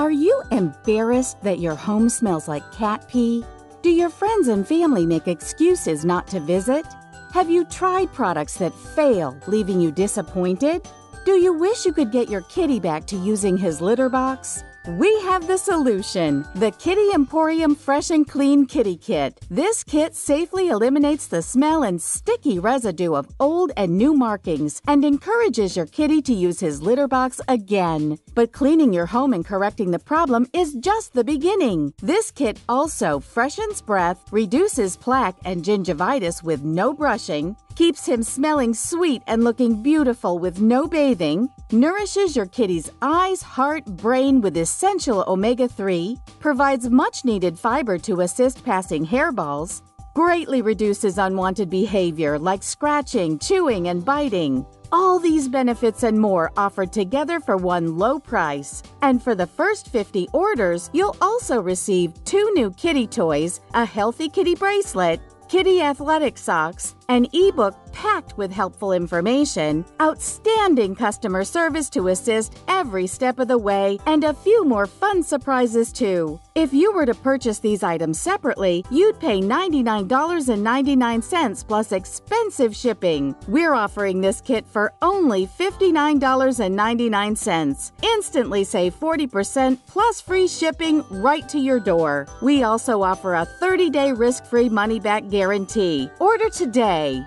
Are you embarrassed that your home smells like cat pee? Do your friends and family make excuses not to visit? Have you tried products that fail, leaving you disappointed? Do you wish you could get your kitty back to using his litter box? We have the solution, the Kitty Emporium Fresh and Clean Kitty Kit. This kit safely eliminates the smell and sticky residue of old and new markings and encourages your kitty to use his litter box again. But cleaning your home and correcting the problem is just the beginning. This kit also freshens breath, reduces plaque and gingivitis with no brushing, keeps him smelling sweet and looking beautiful with no bathing, nourishes your kitty's eyes, heart, brain with essential omega 3, provides much needed fiber to assist passing hairballs, greatly reduces unwanted behavior like scratching, chewing, and biting. All these benefits and more offered together for one low price. And for the first 50 orders, you'll also receive 2 new kitty toys, a healthy kitty bracelet, Kitty Athletic Socks, an ebook packed with helpful information, outstanding customer service to assist every step of the way, and a few more fun surprises too. If you were to purchase these items separately, you'd pay $99.99 plus expensive shipping. We're offering this kit for only $59.99. Instantly save 40% plus free shipping right to your door. We also offer a 30-day risk-free money-back guarantee. Order today.